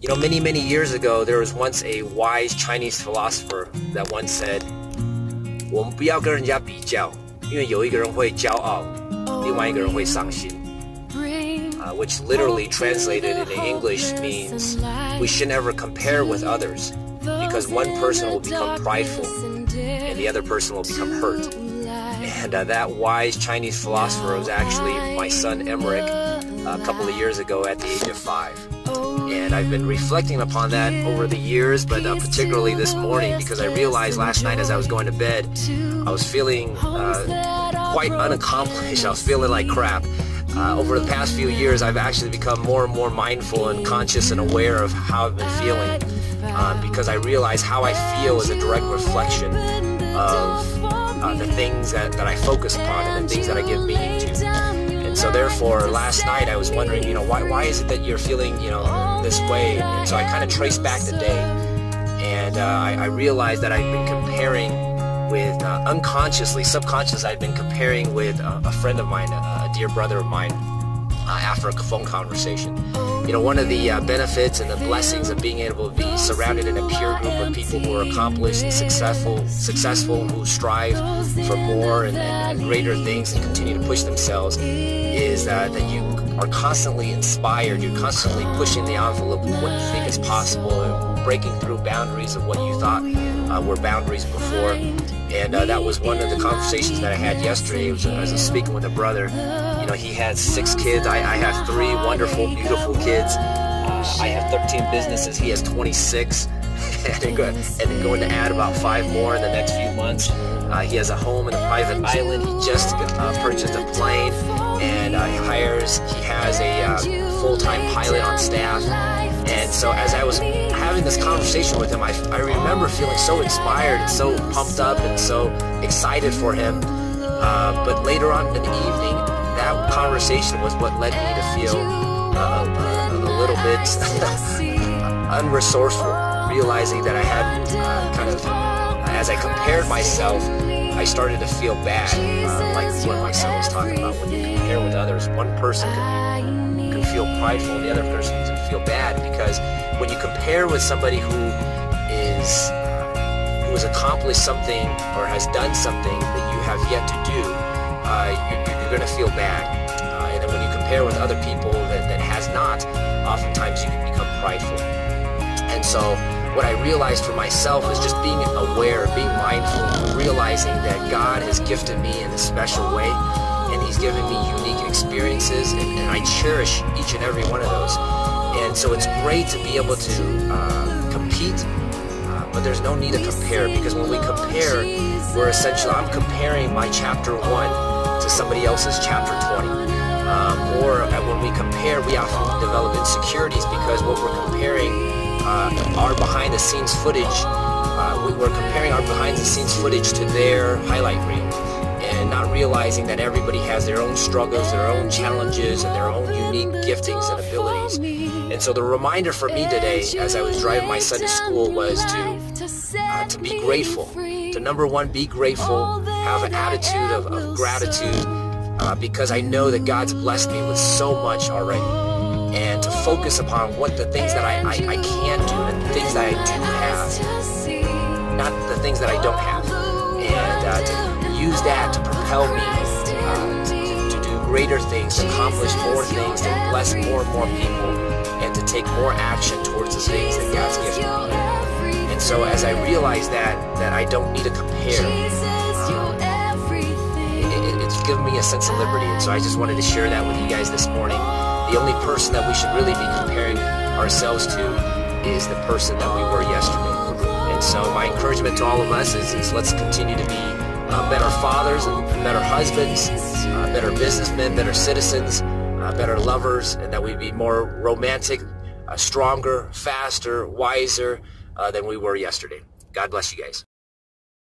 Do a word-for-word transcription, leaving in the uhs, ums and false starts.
You know, many, many years ago, there was once a wise Chinese philosopher that once said, 我们不要跟人家比较，因为有一个人会骄傲，另外一个人会伤心。Uh, which literally translated into English means we should never compare with others because one person will become prideful and the other person will become hurt. And uh, that wise Chinese philosopher was actually my son Emmerich uh, a couple of years ago at the age of five. And I've been reflecting upon that over the years, but uh, particularly this morning, because I realized last night as I was going to bed, I was feeling uh, quite unaccomplished. I was feeling like crap. Uh, over the past few years, I've actually become more and more mindful and conscious and aware of how I've been feeling, uh, because I realize how I feel is a direct reflection of uh, the things that, that I focus upon and the things that I give meaning to. So therefore, last night I was wondering, you know, why why is it that you're feeling, you know, this way? And so I kind of traced back the day, and uh, I, I realized that I've been comparing with, uh, unconsciously, subconsciously, I've been comparing with uh, a friend of mine, a, a dear brother of mine, uh, after a phone conversation. You know, one of the uh, benefits and the blessings of being able to be surrounded in a peer group of people who are accomplished and successful, successful, who strive for more and, and, and greater things and continue to push themselves is uh, that you are constantly inspired, you're constantly pushing the envelope of what you think is possible and breaking through boundaries of what you thought uh, were boundaries before. And uh, that was one of the conversations that I had yesterday. Was, I was speaking with a brother. You know, he has six kids. I, I have three wonderful, beautiful kids. Uh, I have thirteen businesses. He has twenty-six. and, go, and going to add about five more in the next few months. Uh, he has a home in a private island. He just uh, purchased a plane. And uh, he hires, he has a uh, full-time pilot on staff. And so as I was having this conversation with him, I, I remember feeling so inspired and so pumped up and so excited for him. Uh, but later on in the evening, that conversation was what led me to feel uh, a, a little bit unresourceful, realizing that I had uh, kind of, as I compared myself, I started to feel bad, uh, like what my son was talking about. When you compare with others, one person can, can feel prideful and the other person can feel bad, because when you compare with somebody who is who has accomplished something or has done something that you have yet to do, uh, you're, you're going to feel bad. Uh, and then when you compare with other people that, that has not, oftentimes you can become prideful. And so what I realized for myself is just being aware, being mindful, realizing that God has gifted me in a special way, and He's given me unique experiences, and, and I cherish each and every one of those. And so it's great to be able to uh, compete, uh, but there's no need to compare, because when we compare, we're essentially, I'm comparing my chapter one to somebody else's chapter twenty. Um, or when we compare, we often develop insecurities, because what we're comparing Uh, our behind-the-scenes footage, uh, we were comparing our behind-the-scenes footage to their highlight reel, and not realizing that everybody has their own struggles, their own challenges, and their own unique giftings and abilities. And so the reminder for me today, as I was driving my son to school, was to uh, to be grateful. To number one, be grateful, have an attitude of, of gratitude, uh, because I know that God's blessed me with so much already. And to focus upon what the things that I, I, I can do and the things that I do have, not the things that I don't have. And uh, to use that to propel me uh, to, to do greater things, to accomplish more things, to bless more and more people, and to take more action towards the things that God's gifted me. And so as I realize that, that I don't need to compare, um, it, it, it's given me a sense of liberty. And so I just wanted to share that with you guys this morning. The only person that we should really be comparing ourselves to is the person that we were yesterday. And so my encouragement to all of us is, is let's continue to be uh, better fathers, better husbands, uh, better businessmen, better citizens, uh, better lovers, and that we be more romantic, uh, stronger, faster, wiser uh, than we were yesterday. God bless you guys.